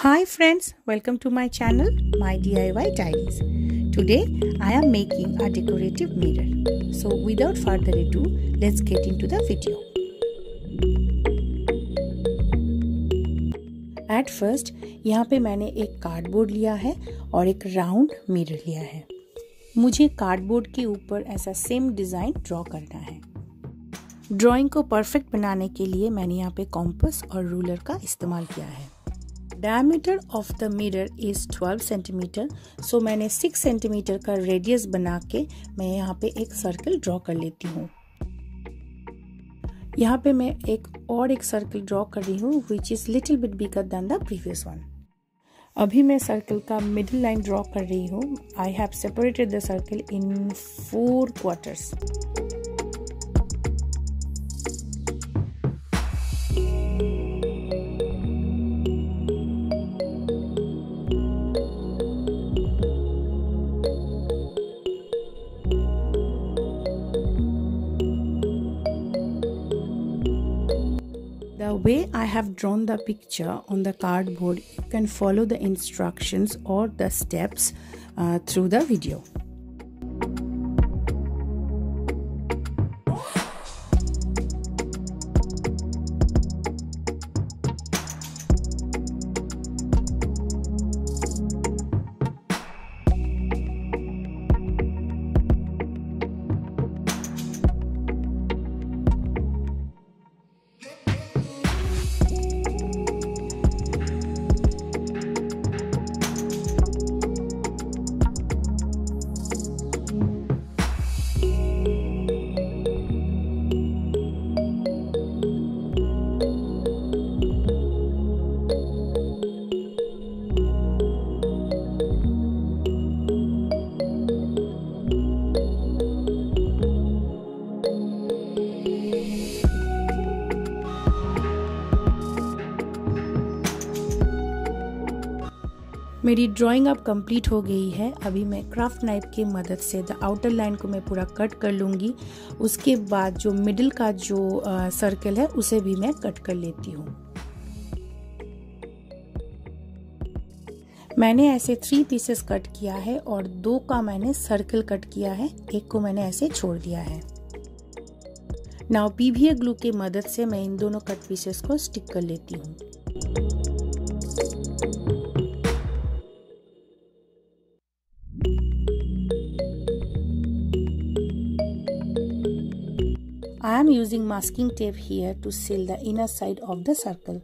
Hi friends, welcome to my channel, My DIY Diaries. Today I am making a decorative mirror. So without further ado, let's get into the video. At first, यहाँ पे मैंने एक cardboard लिया है और एक round mirror लिया है। मुझे कार्डबोर्ड के ऊपर ऐसा सेम डिज़ाइन ड्रॉ करना है। ड्राइंग को परफेक्ट बनाने के लिए मैंने यहाँ पे कॉम्पस और रूलर का इस्तेमाल किया है। Diameter of the mirror is 12 centimetre, so मैंने 6 सेंटीमीटर का रेडियस बना के मैं यहाँ पे एक सर्कल ड्रॉ कर लेती हूँ। यहाँ पे मैं एक सर्कल ड्रॉ कर रही हूँ which is little bit bigger than the previous one. अभी मैं सर्कल का मिडिल लाइन ड्रॉ कर रही हूँ। I have separated the circle in 4 quarters. The way I have drawn the picture on the cardboard, you can follow the instructions or the steps through the video. मेरी drawing अब complete हो गई है। अभी मैं क्राफ्ट नाइफ की मदद से द आउटर लाइन को मैं पूरा कट कर लूँगी। उसके बाद जो मिडिल का जो सर्कल है उसे भी मैं कट कर लेती हूँ। मैंने ऐसे 3 पीसेस कट किया है और 2 का मैंने सर्कल कट किया है, एक को मैंने ऐसे छोड़ दिया है। नाउ पीवीए ग्लू की मदद से मैं इन दोनों कट पीसेस को स्टिक कर लेती हूँ। I am using masking tape here to seal the inner side of the circle.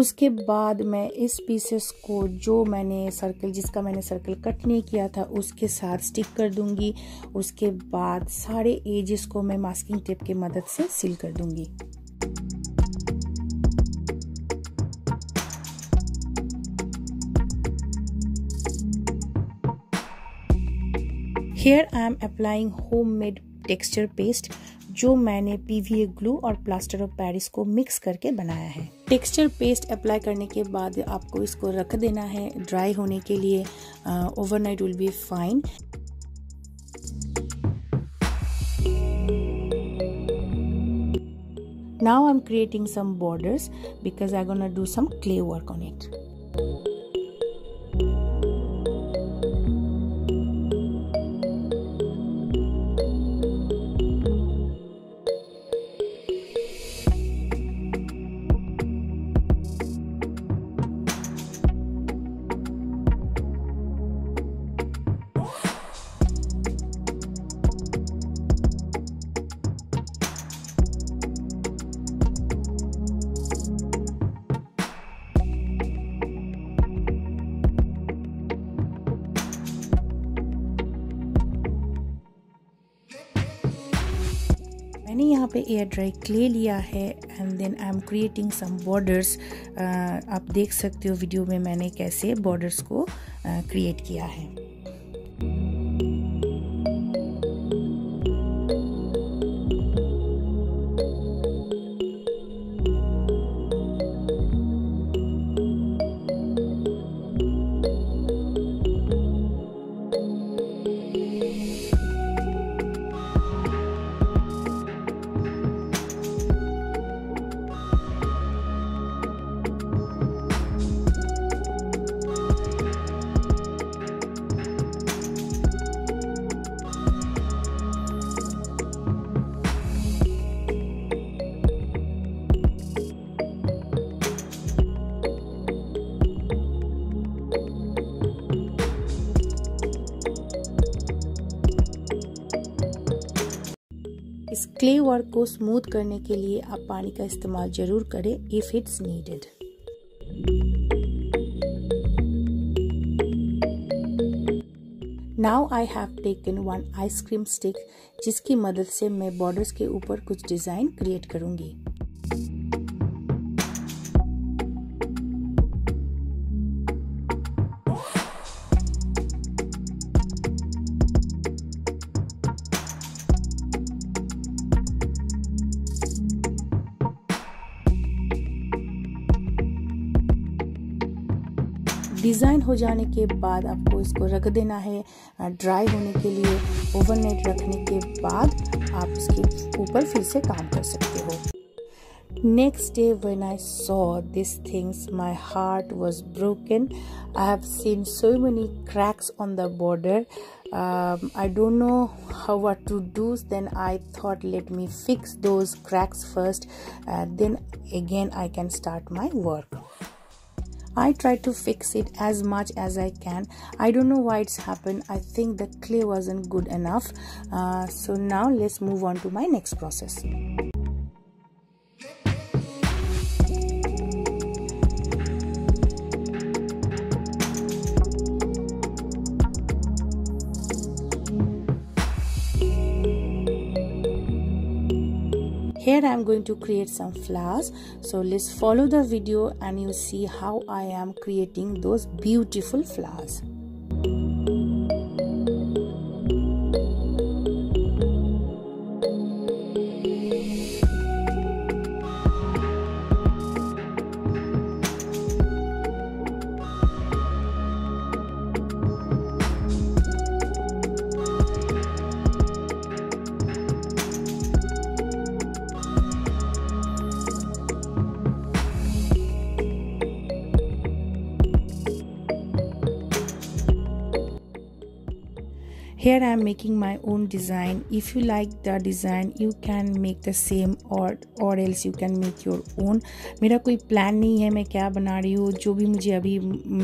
उसके बाद मैं इस पीसेस को जो मैंने सर्कल जिसका मैंने सर्कल कट नहीं किया था उसके साथ स्टिक कर दूंगी। उसके बाद सारे एजेस को मैं मास्किंग टेप की मदद से सील कर दूंगी। Here I am applying homemade texture paste जो मैंने PVA glue और plaster of Paris को मिक्स करके बनाया है। टेक्सचर पेस्ट अप्लाई करने के बाद आपको इसको रख देना है ड्राई होने के लिए। Overnight will be fine. Now I'm creating some borders because I'm gonna do some clay work on it. मैंने यहाँ पे एयर ड्राई क्ले लिया है and then I am creating some borders. आप देख सकते हो वीडियो में मैंने कैसे बॉर्डर्स को क्रिएट किया है। इस क्ले वर्क को स्मूथ करने के लिए आप पानी का इस्तेमाल जरूर करें if it's needed. Now I have taken one ice cream stick जिसकी मदद से मैं बॉर्डर्स के ऊपर कुछ डिजाइन क्रिएट करूंगी। डिज़ाइन हो जाने के बाद आपको इसको रख देना है ड्राई होने के लिए। ओवरनाइट रखने के बाद आप इसके ऊपर फिर से काम कर सकते हो। Next day when I saw this things my heart was broken. I have seen so many cracks on the border. I don't know what to do, then I thought let me fix those cracks first, then again I can start my work. I try to fix it as much as I can. I don't know why it's happened. I think the clay wasn't good enough. So now let's move on to my next process. Here I am going to create some flowers, so let's follow the video and you see how I am creating those beautiful flowers. Here I am making my own design. If you like the design you can make the same or else you can make your own. मेरा कोई plan नहीं है मैं क्या बना रही हूँ, जो भी मुझे अभी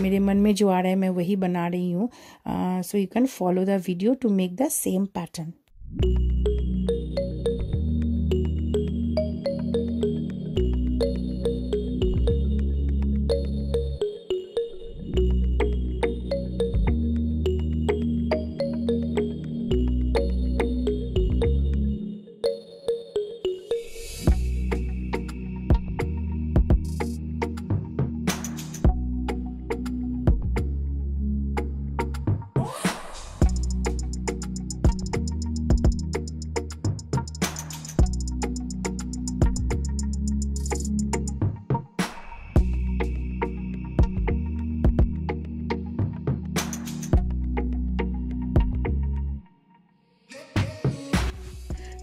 मेरे मन में जो आ रहा है मैं वही बना रही हूँ। So you can follow the video to make the same pattern.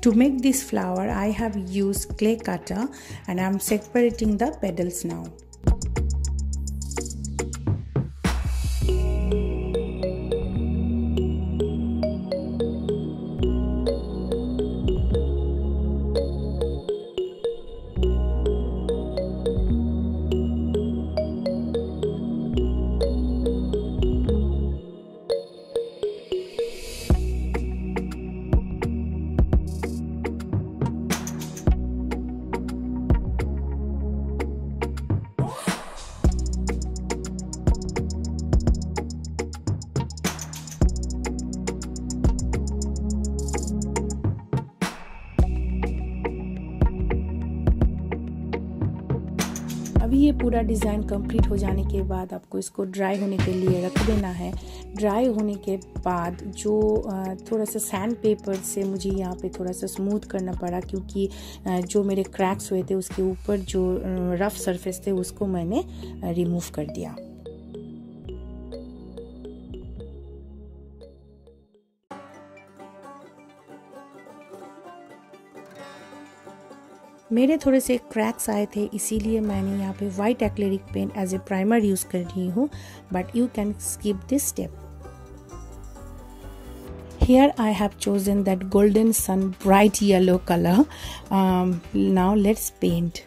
To make this flower, I have used clay cutter and I am separating the petals now. ये पूरा डिज़ाइन कंप्लीट हो जाने के बाद आपको इसको ड्राई होने के लिए रख देना है। ड्राई होने के बाद जो थोड़ा सा सैंड पेपर से मुझे यहाँ पे थोड़ा सा स्मूथ करना पड़ा क्योंकि जो मेरे क्रैक्स हुए थे उसके ऊपर जो रफ सरफेस थे उसको मैंने रिमूव कर दिया। मेरे थोड़े से क्रैक्स आए थे इसीलिए मैंने यहाँ पे white acrylic paint as a primer use कर रही हूँ, but you can skip this step. Here I have chosen that golden sun bright yellow color. Now let's paint.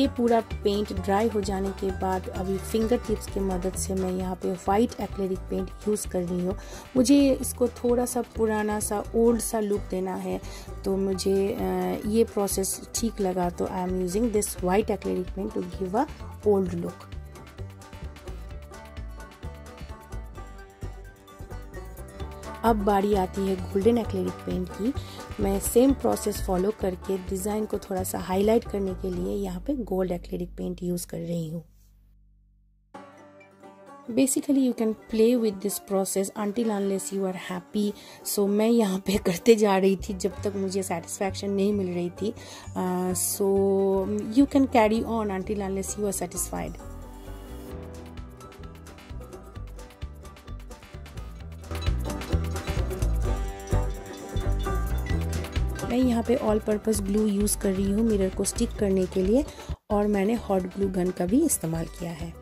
ये पूरा पेंट ड्राई हो जाने के बाद अभी फिंगर टिप्स की मदद से मैं यहाँ पे वाइट एक्रेलिक पेंट यूज़ कर रही हूँ। मुझे इसको थोड़ा सा पुराना सा ओल्ड सा लुक देना है, तो मुझे ये प्रोसेस ठीक लगा, तो I am using this white acrylic paint to give a old look. अब बारी आती है गोल्डन एक्रेलिक पेंट की। मैं सेम प्रोसेस फॉलो करके डिज़ाइन को थोड़ा सा हाईलाइट करने के लिए यहाँ पे गोल्ड एक्रेलिक पेंट यूज़ कर रही हूँ। Basically you can play with this process until unless you are happy. So मैं यहाँ पे करते जा रही थी जब तक मुझे सेटिस्फैक्शन नहीं मिल रही थी। So you can carry on until unless you are satisfied. मैं यहाँ पे ऑल पर्पज़ ग्लू यूज़ कर रही हूँ मिरर को स्टिक करने के लिए, और मैंने हॉट ग्लू गन का भी इस्तेमाल किया है।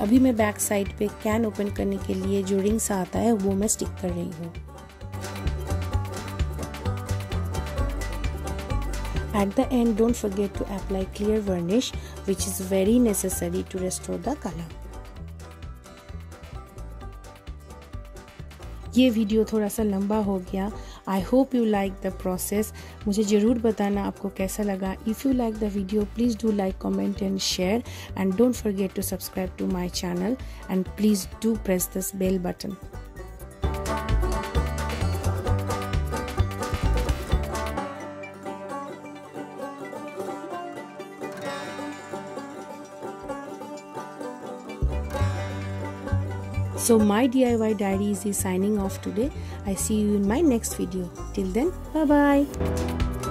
अभी मैं बैक साइड पे कैन ओपन करने के लिए जो रिंग्स आता है वो मैं स्टिक कर रही हूँ। At the end, don't forget to apply clear varnish, which is very necessary to restore the color. ये वीडियो थोड़ा सा लंबा हो गया। I hope you like the process. मुझे ज़रूर बताना आपको कैसा लगा। If you like the video, please do like, comment and share. And don't forget to subscribe to my channel. And please do press this bell button. So my DIY Diaries is signing off today. I see you in my next video. Till then, bye-bye.